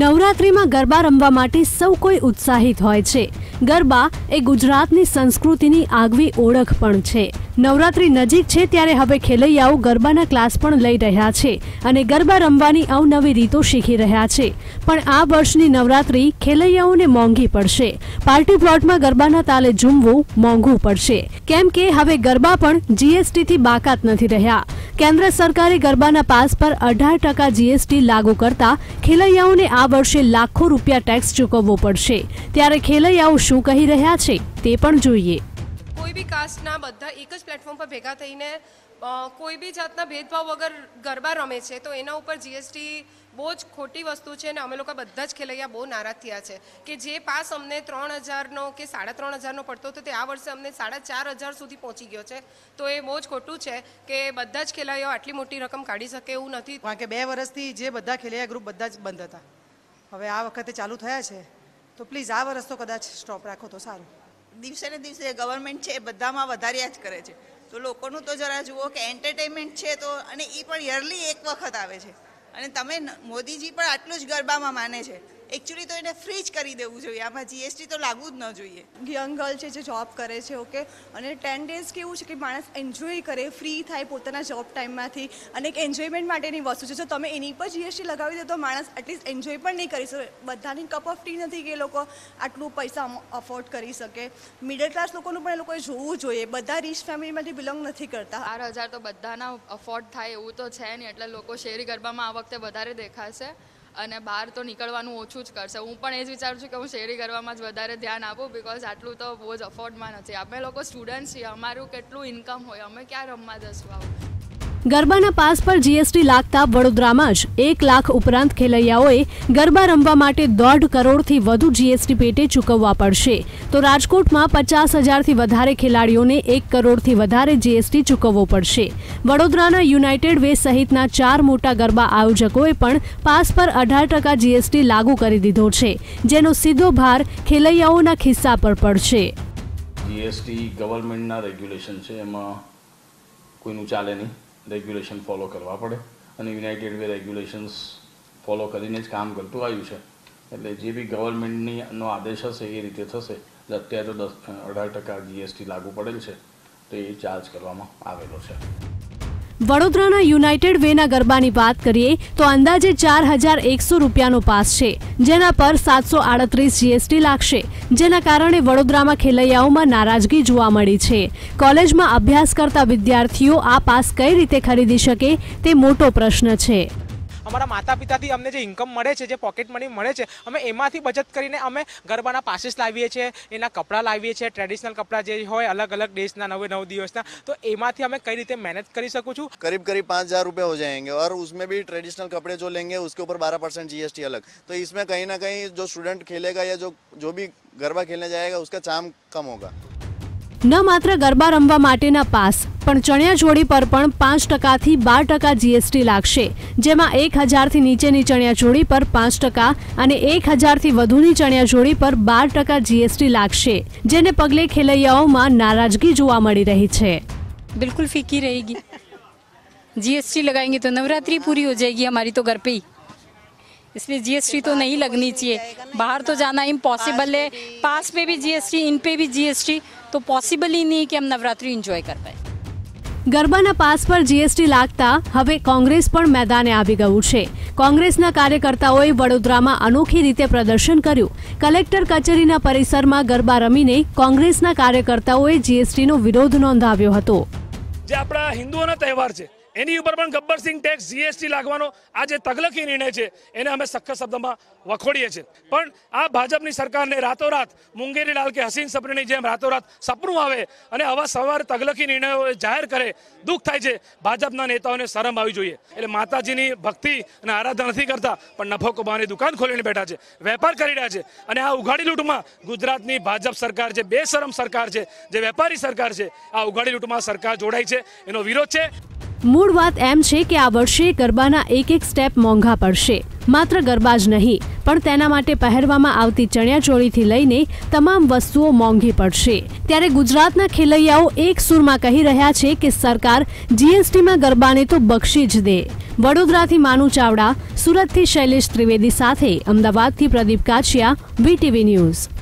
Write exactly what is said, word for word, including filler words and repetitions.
नवरात्रि में गरबा रमवा माटे सौ कोई उत्साहित होय छे। गरबा ए गुजरातनी संस्कृतिनी आगवी ओळख पण छे। नवरात्रि नजीक छे त्यारे हवे खेलैयाओ गरबाना क्लास पण लई रह्या छे अने गरबा रमवानी अवनवी रीतो शीखी रह्या छे। पण आ वर्षनी नवरात्रि खेलैयाओने मोंघी पड़शे। पार्टी प्लॉटमां गरबाना ताले झूमवुं मोंघुं पड़शे केम के हवे गरबा पण जीएसटी थी बाकात नथी रह्या। केन्द्र सरकारे गरबाना पास पर अठार टका जीएसटी लागू करता खेलैयाओने आ वर्षे लाखों रूपिया टैक्स चूकववो पड़शे। त्यारे खेलैयाओ शुं कही रह्या छे ते पण जोईए। कोई भी कास्टना बधा एक ज प्लेटफॉर्म पर भेगा थईने कोई भी जातना भेदभाव वगर गरबा रमे छे तो एना उपर जीएसटी बहु ज खोटी वस्तु छे ने अमे लोका बधा ज खेलैया बहु नाराज थया छे के जे पास अमने त्रण हज़ार नो के साढ़ा त्रण हज़ार नो पड़तो तो ते आ वर्षे अमने साढ़ा चार हज़ार सुधी पहुंची गयो छे। तो ए बहु ज खोटुं छे के बधा ज खेलैया आटली मोटी रकम काढ़ी शके एवुं नथी। कारण के बे वर्षथी जे बधा खेलैया ग्रुप बधा ज बंध हता, हवे आ वखते चालू थया छे तो प्लीज आ वर्ष तो कदाच स्टॉप राखो तो सारूं। दिवसे ने दिवसे गवर्नमेंट है बधामां वधार्या ज करे छे तो लोकोनुं तो जरा जुओ के एंटरटेनमेंट है तो अने ई पण ईयरली एक वखत आवे छे अने तमे मोदीजी पण आटलुं ज गरबामां माने छे। एक्चुअली तो एने फ्री ज करी देवुं जोईए, आमां जीएसटी तो लागू ज न जोईए। यंग गर्ल छे जे जॉब करे छे ओके अने टेन डेज केवुं छे के माणस एन्जॉय करे, फ्री थाय पोताना जॉब टाइममांथी अने एक एन्जॉयमेंट माटेनी वस्तु छे। जो तमे एनी पर जीएसटी लगावी दो तो माणस एटलीस्ट एन्जॉय पण नहीं करी शके। बधानी कप ऑफ टी नथी के लोको आटलुं पैसा अफोर्ड करी शके। मिडल क्लास लोकोनुं पण लोकोए जोवुं जोईए, बधा रिच फेमिलीमांथी बिलोंग नथी करता। चार हज़ार तो बधाना अफोर्ड थाय एवुं तो छे नहीं एटले लोको शहरी गरबामां आ वखते वधारे देखाशे अने बाहर तो निकळवानुं ओछुं ज करशे। हूँ पण ए ज विचारूं छुं के हूँ शहरी गरबामां ज वधारे ध्यान आपूं बिकॉज आटलुं तो बहु ज अफोर्डमां नथी। अमे लोको स्टुडंट्स छीए, अमारुं केटलुं इन्कम होय, अमे क्यां रमवा जशुं। आव गरबाना पास पर जीएसटी लागता वडोदरामां ज एक लाख उपरांत खेलैयाओए गरबा रमवा माटे दौड़ करोड़ थी वधु जीएसटी पेटे चूकववा पड़शे तो राजकोटमां पचास हज़ार थी वधारे खिलाड़ीओने एक करोड़ थी वधारे जीएसटी चूकववो पड़शे। वडोदराना युनाइटेड वे सहितना चार मोटा गरबा आयोजकोए पण पास पर अठार टका जीएसटी लागू करी दीधो छे जेनो सीधो भार खेलैयाओना खिस्सा पर पड़शे। जीएसटी गवर्नमेंटना रेग्युलेशन छे, एमां कोईनुं चाले नहीं। रेग्युलेशन फॉलो करवा पड़े और यूनाइटेड वे रेग्युलेशन्स फॉलो करीने ज काम करतुं आव्युं छे एटले जे भी गवर्नमेंटनो आदेश हशे ए रीते थशे। अत्यारे तो दस अठार टका जीएसटी लागू पड़ेल छे तो ये चार्ज करवामां आवेलो छे। वडोदराना युनाइटेड वेना गरबानी बात करिए तो अंदाजे चार हज़ार एक सौ रूपियानो पास छे जेना पर सात सौ आड़तरीस जीएसटी लागशे जेना कारणे वडोदरामां खेलैयाओमां नाराजगी जोवा मळी छे। कॉलेजमां अभ्यास करता विद्यार्थीओ आ पास कई रीते खरीदी शके ते मोटो प्रश्न छे। अमरा माता पिता थी अमने जो इन्कम मळे छे, जे पॉकेट मनी मळे छे, अमे एमांथी बचत करीने अमे गरबाना पासेस लावीए छे, एना कपड़ा लावीए छे, ट्रेडिशनल कपड़ा जे होय अलग अलग देशना नवे नव दिवसना, तो एमांथी अमे कई रीते मैनेज करी सकूं छूं। करीब करीब पाँच हज़ार रुपये हो जाएंगे और उसमें भी ट्रेडिशनल कपड़े जो लेंगे उसके ऊपर बारह परसेंट जीएसटी अलग, तो इसमें कहीं ना कहीं जो स्टूडेंट खेलेगा या जो जो भी गरबा खेलने जाएगा उसका चार्म कम होगा। न मात्र गरबा रमवा माटेना पास पण चणियाचोड़ी पर पण पांच टका थी बार टका जीएसटी लागशे जेमा एक हज़ार थी नीचेनी चणियाचोड़ी पर पांच टका अने एक हज़ार थी वधुनी चणियाचोड़ी पर बार टका जीएसटी लागशे जेने पगले खेलैयाओमां नाराजगी जोवा मळी रही छे। बिल्कुल फीकी रहेगी, जीएसटी लगाएंगे तो नवरात्रि पूरी हो जाएगी हमारी तो घर पे ही, इसलिए जीएसटी तो नहीं लगनी चाहिए। बाहर तो जाना इम्पॉसिबल है, पास पे भी जीएसटी, इन पे भी जीएसटी, तो पॉसिबल ही नहीं कि हम नवरात्रि एंजॉय कर पाए। गरबाना पास पर जीएसटी लागता हवे कांग्रेस पण मैदाने आवी गयुं छे। कांग्रेसना कार्यकर्ताओए वडोदरामां अनोखी रीते प्रदर्शन कर्युं। कलेक्टर कचेरीना परिसरमां गरबा रमीने कांग्रेसना कार्यकर्ताओए जीएसटीनो विरोध नोंधाव्यो हतो। जे आपणा हिंदुओनो तहेवार छे एनी उपर पण गब्बरसिंह टैक्स जीएसटी लागवानो आ जे तगलकी निर्णय छे एने अमे सख्त शब्दोमां वखोड़ीए छे। पण आ भाजपनी सरकारने रातोरात मुंगेरी लाल के हसीन सपरीनी जेम रातोरात सपनू आवे अने आवा सवार तगलकी निर्णयों जाहिर करे दुख थाय छे। भाजपना नेताओने शरम आवी जोईए। एटले माताजीनी भक्ति अने आराधना नथी करता पण नफो कमावानी दुकान खोलीने बैठा छे, वेपार करी रह्या छे अने आ उघाडी लूंटमां गुजरातनी भाजप सरकार जे बेशरम सरकार छे, जे वेपारी सरकार छे, आ उघाडी लूंटमां सरकार जोडाई छे, एनो विरोध छे। मूळ वात एम छे के आ वर्षे गरबाना एक एक स्टेप मोंघा पड़शे। मात्र गरबा ज नहीं पण तेना माटे पहेरवामां आवती चणियाचोळीथी लईने तमाम वस्तुओं मोंघी पड़शे। त्यारे गुजरातना खेलैयाओ एक सूरमां कही रह्या छे के सरकार जीएसटी मां गरबाने तो बक्षी ज दे। वडोदराथी मानू चावड़ा, सूरतथी शैलेष त्रिवेदी साथे अमदावादथी प्रदीप काछिया, वीटीवी न्यूज।